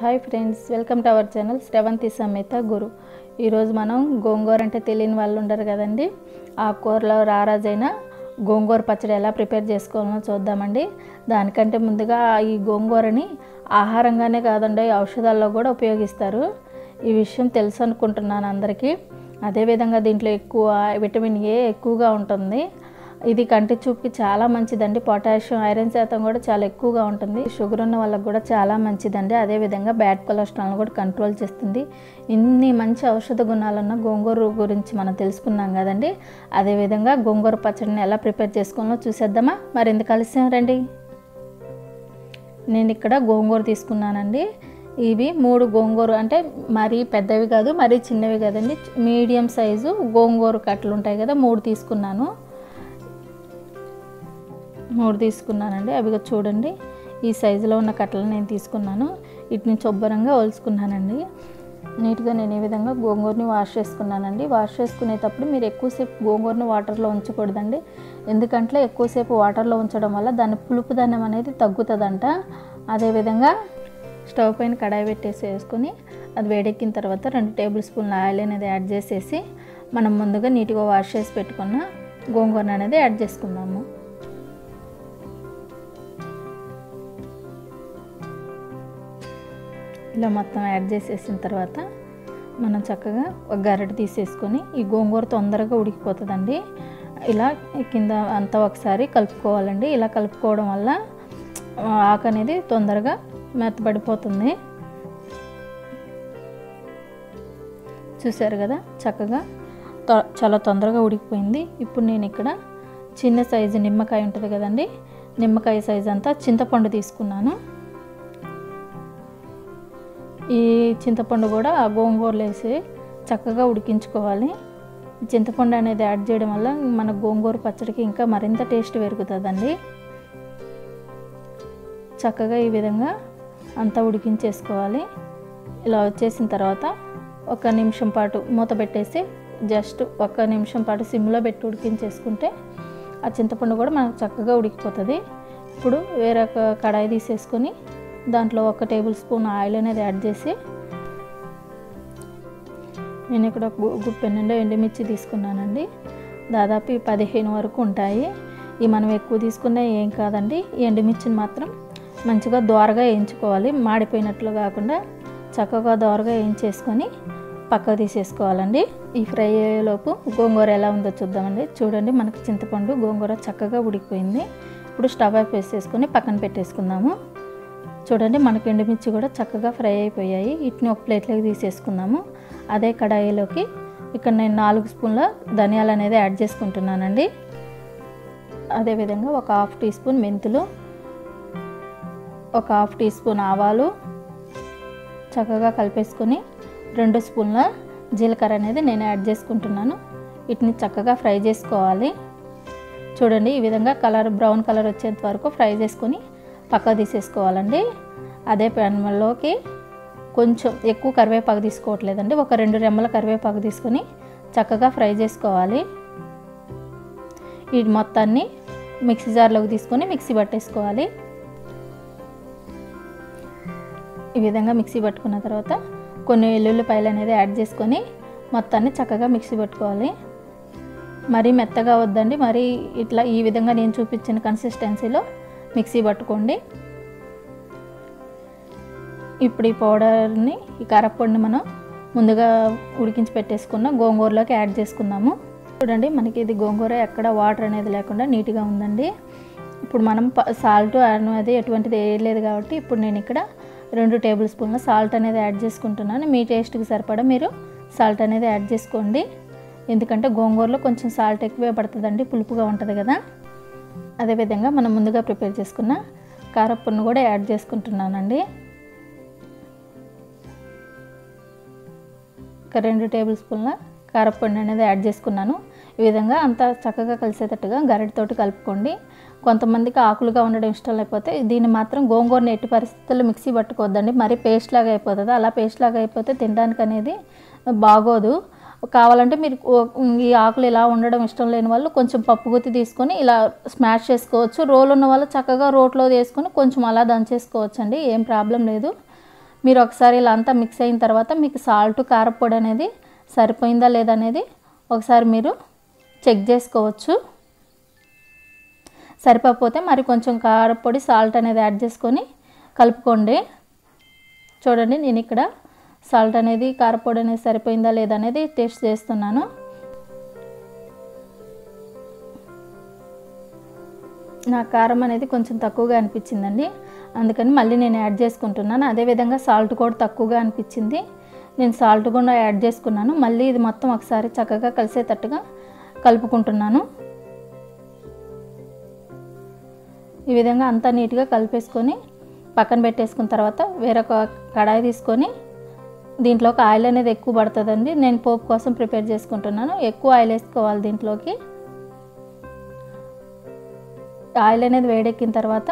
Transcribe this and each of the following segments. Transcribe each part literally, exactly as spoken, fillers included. Hi friends welcome to our channel श्रवंति समेत गुरु ई रोज మనం గోంగూర అంటే తెలియని వాళ్ళు ఉంటారు కదండి ఆ కూరలో రారాజైన గోంగూర పచ్చడి ఎలా ప్రిపేర్ చేసుకోవాలో చూద్దామండి దానికంటే ముందుగా ఈ గోంగూరని ఆహారంగానే కాదండి ఔషధాల్లో కూడా ఉపయోగిస్తారు ఈ విషయం తెలుసు అనుకుంటున్నాను అందరికీ అదే విధంగా దీంట్లో ఎక్కువ విటమిన్ ఏ ఎక్కువగా ఉంటుంది ఇది కంటి చూపుకి చాలా మంచిదండి పొటాషియం ఐరన్ శాతం కూడా చాలా ఎక్కువగా ఉంటుంది షుగర్ ఉన్న వాళ్ళకి కూడా చాలా మంచిదండి అదే విధంగా బ్యాడ్ కొలెస్ట్రాల్ ని కూడా కంట్రోల్ చేస్తుంది ఇన్ని మంచి ఔషధ గుణాలు ఉన్న గోంగూర గురించి మనం తెలుసుకున్నాం కదండి అదే విధంగా గోంగూర పచ్చడిని ఎలా ప్రిపేర్ చేసుకోవాలో చూసేద్దామా మరి ఎందుకు ఆలస్యం రండి నేను ఇక్కడ గోంగూర తీసుకున్నానండి ఇవి మూడు గోంగూర అంటే మరీ పెద్దవి కాదు మరీ చిన్నవి కాదండి మీడియం సైజు గోంగూర కట్టలు ఉంటాయి కదా మూడు తీసుకున్నాను మూడు తీసుకున్నానండి అవిగో చూడండి ఈ సైజులో ఉన్న కట్టలను నేను తీసుకున్నాను వీటిని శుభ్రంగా ఒలుచుకున్నానండి నీట్గా నేను ఈ విధంగా గోంగూరని వాష్ చేసుకున్నానండి వాష్ చేసుకునేటప్పుడు మీరు ఎక్కువసేపు గోంగూరని వాటర్లో ఉంచకూడదండి ఎందుకంటే ఎక్కువసేపు వాటర్లో ఉంచడం వల్ల దాని పులుపుదనం అనేది తగ్గుతుందంట అదేవిధంగా స్టవ్ పైన కడాయి పెట్టేసి వేసుకొని అది వేడెక్కిన తర్వాత రెండు టేబుల్ స్పూన్ల ఆయిల్ అనేది యాడ్ చేసేసి మనం ముందుగా నీట్గా వాష్ చేసి పెట్టుకున్న గోంగూరని అనేది యాడ్ చేసుకుందాము ఇలా మొత్తం యాడ్ చేసేసిన తర్వాత మనం చక్కగా ఒక గరిటె తీసేసుకొని ఈ గోంగూర తొందరగా ఉడికిపోతుందండి ఇలా కింద అంతా ఒకసారి కలుపుకోవాలండి ఇలా కలుపుకోవడం వల్ల ఆకు అనేది తొందరగా మెత్తబడిపోతుంది చూసారు కదా చక్కగా చాలా తొందరగా ఉడికిపోయింది ఇప్పుడు నేను ఇక్కడ చిన్న సైజు నిమ్మకాయ ఉంటుంది కదండి నిమ్మకాయ సైజు అంతా చింతపండు తీసుకున్నాను ఈ చింతపండు కూడా ఆ గోంగూరలో వేసి చక్కగా ఉడికించుకోవాలి చింతపండు అనేది యాడ్ చేయడం వల్ల మన గోంగూర పచ్చడికి ఇంకా మరింత టేస్ట్ పెరుగుతుందండి చక్కగా ఈ విధంగా అంతా ఉడికించేసుకోవాలి ఇలా వచ్చేసిన తర్వాత ఒక నిమిషం పాటు మూత పెట్టేసి జస్ట్ ఒక నిమిషం పాటు సిమ్లో పెట్టి ఉడికించేసుకుంటే ఆ చింతపండు కూడా మనకు చక్కగా ఉడికిపోతుంది ఇప్పుడు వేరొక కడాయి తీసేసుకొని దాంట్లో ఒక టేబుల్ స్పూన్ ఆయిల్ అనేది యాడ్ చేసి నేను ఇక్కడ గుప్పెన్నండి ఎండుమిర్చి తీసుకున్నానండి దాదాపు పదిహేను వరకు ఉంటాయి ఇవి మనం ఎక్కువ తీసుకున్నా ఏం కాదండి ఈ ఎండుమిర్చిని మాత్రం మంచిగా దోరగా వేయించుకోవాలి మాడిపోయినట్లు కాకుండా చక్కగా దోరగా వేయించేసుకొని పక్కకు తీసేసుకోవాలండి ఈ ఫ్రై అయ్యేలోపు గోంగూర ఎలా ఉందో చూద్దామండి చూడండి మనకు చింతపండు గోంగూర చక్కగా ఉడికిపోయింది ఇప్పుడు స్టవ్ ఆఫ్ వేసేసుకొని పక్కన పెట్టేసుకుందాము చూడండి మనకి ఎండుమిర్చి కూడా చక్కగా ఫ్రై అయిపోయాయి వీటిని ఒక ప్లేట్లోకి తీసేసుకుందాము అదే కడాయిలోకి ఇక్కడ నేను నాలుగు స్పూన్ల ధనియాలు అనేది యాడ్ చేసుకుంటున్నానండి అదేవిధంగా ఒక హాఫ్ టీ స్పూన్ మెంతులు ఒక హాఫ్ టీ స్పూన్ ఆవాలు చక్కగా కలిపేసుకొని రెండు స్పూన్ల జీలకర్ర అనేది నేను యాడ్ చేసుకుంటున్నాను వీటిని చక్కగా ఫ్రై చేసుకోవాలి చూడండి ఈ విధంగా కలర్ బ్రౌన్ కలర్ వచ్చేంత వరకు ఫ్రై చేసుకొని పక్క తీసేసుకోవాలండి అదే పెనంలోకి కొంచెం ఎక్కువ కరివేపాకు తీసుకోవట్లేదండి ఒక రెండు రెమ్మల కరివేపాకు తీసుకొని చక్కగా ఫ్రై చేసుకోవాలి ఈ మొత్తాన్ని మిక్సీ జార్లోకి తీసుకొని మిక్సీ పట్టేసుకోవాలి ఈ విధంగా మిక్సీ పట్టుకున్న తర్వాత కొన్ని వెల్లుల్లిపాయలు అనేది యాడ్ చేసుకొని మొత్తాన్ని చక్కగా మిక్సీ పట్టుకోవాలి మరీ మెత్తగా వద్దండి మరీ ఇట్లా ఈ విధంగా నేను చూపించిన కన్సిస్టెన్సీలో మిక్సీ పట్టుకోండి ఇప్పుడు ఈ పౌడర్ని ఈ కారపొడిని మనం ముందుగా ఉడికించి పెట్టేసుకున్న గోంగూరలోకి యాడ్ చేసుకుందాము చూడండి మనకి ఇది గోంగూర ఎక్కడ వాటర్ అనేది లేకుండా నీట్గా ఉందండి ఇప్పుడు మనం సాల్ట్ అనేది ఎటువంటిది వేయలేదు కాబట్టి ఇప్పుడు నేను ఇక్కడ రెండు టేబుల్ స్పూన్ల సాల్ట్ అనేది యాడ్ చేసుకుంటున్నాను మీ టేస్ట్కి సరిపడా మీరు సాల్ట్ అనేది యాడ్ చేసుకోండి ఎందుకంటే గోంగూరలో కొంచెం సాల్ట్ ఎక్కువే పడుతుందండి పులుపుగా ఉంటుంది కదా అదేవిధంగా మనం ముందుగా ప్రిపేర్ చేసుకున్న కారపొడిని కూడా యాడ్ చేసుకుంటున్నానండి ఒక రెండు టేబుల్ స్పూన్ల కారపొడిని అనేది యాడ్ చేసుకున్నాను ఈ విధంగా అంతా చక్కగా కలిసేటట్టుగా గరిటెతోటి కలుపుకోండి కొంతమందికి ఆకులుగా ఉండడం ఇష్టం లేకపోతే దీన్ని మాత్రం గోంగూరని ఎట్టి పరిస్థితుల్లో మిక్సీ పట్టుకోవద్దండి మరీ పేస్ట్ లాగా అయిపోతుంది అలా పేస్ట్ లాగా అయిపోతే తినడానికి అనేది బాగోదు కావాలంటే మీరు ఈ ఆకులు ఇలా ఉండడం ఇష్టం లేని వాళ్ళు కొంచెం పప్పు గుత్తి తీసుకొని ఇలా స్మాష్ చేసుకోవచ్చు రోలు ఉన్న వాళ్ళు చక్కగా రోట్లో వేసుకొని కొంచెం అలా దంచేసుకోవచ్చు అండి ఏం ప్రాబ్లం లేదు మీరు ఒకసారి ఇలా అంతా మిక్స్ అయిన తర్వాత మీకు సాల్ట్ కారపొడి అనేది సరిపోయిందా లేదా అనేది ఒకసారి మీరు చెక్ చేసుకోవచ్చు. సరిపోకపోతే మరి కొంచెం కారపొడి సాల్ట్ అనేది యాడ్ చేసుకొని కలుపుకోండి. చూడండి నేను ఇక్కడ సాల్ట్ అనేది కారపొడి అనేది సరిపోయిందా లేదా అనేది టేస్ట్ చేస్తున్నాను. నా కారం అనేది కొంచెం తక్కువగా అనిపించిందండి, అందుకని మళ్ళీ నేను యాడ్ చేసుకుంటున్నాను. అదేవిధంగా సాల్ట్ కూడా తక్కువగా అనిపించింది, నేను సాల్ట్ కూడా యాడ్ చేసుకున్నాను. మళ్ళీ ఇది మొత్తం ఒకసారి చక్కగా కలిసేటట్టుగా కలుపుకుంటున్నాను. ఈ విధంగా అంతా నీట్గా కలిపేసుకొని పక్కన పెట్టేసుకున్న తర్వాత వేరొక కడాయి తీసుకొని దీంట్లోకి ఆయిల్ అనేది ఎక్కువ పడుతుందండి. నేను పోపు కోసం ప్రిపేర్ చేసుకుంటున్నాను, ఎక్కువ ఆయిల్ వేసుకోవాలి. దీంట్లోకి ఆయిల్ అనేది వేడెక్కిన తర్వాత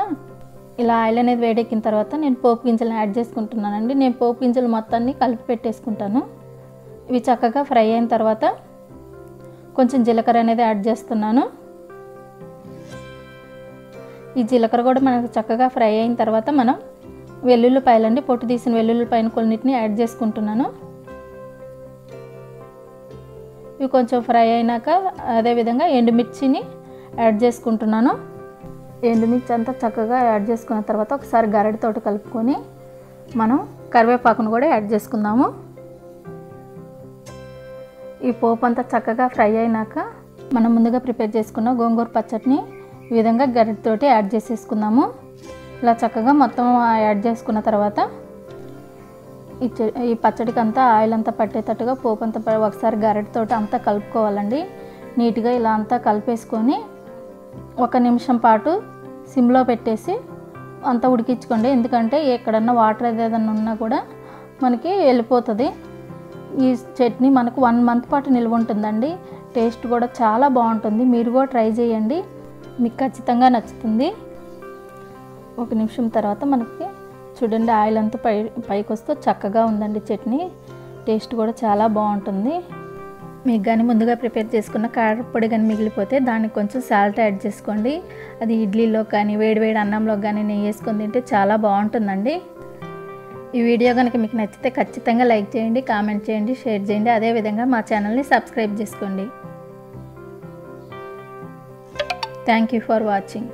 ఇలా ఆయిల్ అనేది వేడెక్కిన తర్వాత నేను పోపు గింజలను యాడ్ చేసుకుంటున్నానండి. నేను పోపు గింజలు మొత్తాన్ని కలిపి పెట్టేసుకుంటాను. ఇవి చక్కగా ఫ్రై అయిన తర్వాత కొంచెం జీలకర్ర అనేది యాడ్ చేస్తున్నాను. ఈ జీలకర్ర కూడా మనకు చక్కగా ఫ్రై అయిన తర్వాత మనం వెల్లుల్లిపాయలు అండి, పొట్టు తీసిన వెల్లుల్లిపాయలు కొన్నిటిని యాడ్ చేసుకుంటున్నాను. ఇవి కొంచెం ఫ్రై అయినాక అదేవిధంగా ఎండుమిర్చిని యాడ్ చేసుకుంటున్నాను. ఎండుమిర్చి అంతా చక్కగా యాడ్ చేసుకున్న తర్వాత ఒకసారి గరిటెతోటి కలుపుకొని మనం కరివేపాకును కూడా యాడ్ చేసుకుందాము. ఈ పోపు అంతా చక్కగా ఫ్రై అయినాక మనం ముందుగా ప్రిపేర్ చేసుకున్న గోంగూర పచ్చడిని ఈ విధంగా గరిటెతోటి యాడ్ చేసేసుకుందాము. ఇలా చక్కగా మొత్తం యాడ్ చేసుకున్న తర్వాత ఈ ఈ పచ్చడికి అంతా ఆయిల్ అంతా పట్టేటట్టుగా పోపు అంతా ఒకసారి గరిటెతోటి అంతా కలుపుకోవాలండి. నీట్గా ఇలా అంతా కలిపేసుకొని ఒక నిమిషం పాటు సిమ్లో పెట్టేసి అంతా ఉడికించుకోండి. ఎందుకంటే ఎక్కడన్నా వాటర్ ఏదైనా ఉన్నా కూడా మనకి వెళ్ళిపోతుంది. ఈ చట్నీ మనకు వన్ మంత్ పాటు నిల్వ ఉంటుందండి. టేస్ట్ కూడా చాలా బాగుంటుంది, మీరు కూడా ట్రై చేయండి, మీకు ఖచ్చితంగా నచ్చుతుంది. ఒక నిమిషం తర్వాత మనకి చూడండి ఆయిల్ అంతా పై పైకి వస్తూ చక్కగా ఉందండి చట్నీ. టేస్ట్ కూడా చాలా బాగుంటుంది. మీకు కానీ ముందుగా ప్రిపేర్ చేసుకున్న కారపొడి కానీ మిగిలిపోతే దానికి కొంచెం సాల్ట్ యాడ్ చేసుకోండి. అది ఇడ్లీలో కానీ వేడివేడి అన్నంలో కానీ నెయ్యి వేసుకొని తింటే చాలా బాగుంటుందండి. ఈ వీడియో కనుక మీకు నచ్చితే ఖచ్చితంగా లైక్ చేయండి, కామెంట్ చేయండి, షేర్ చేయండి. అదేవిధంగా మా ఛానల్ని సబ్స్క్రైబ్ చేసుకోండి. Thank you for watching.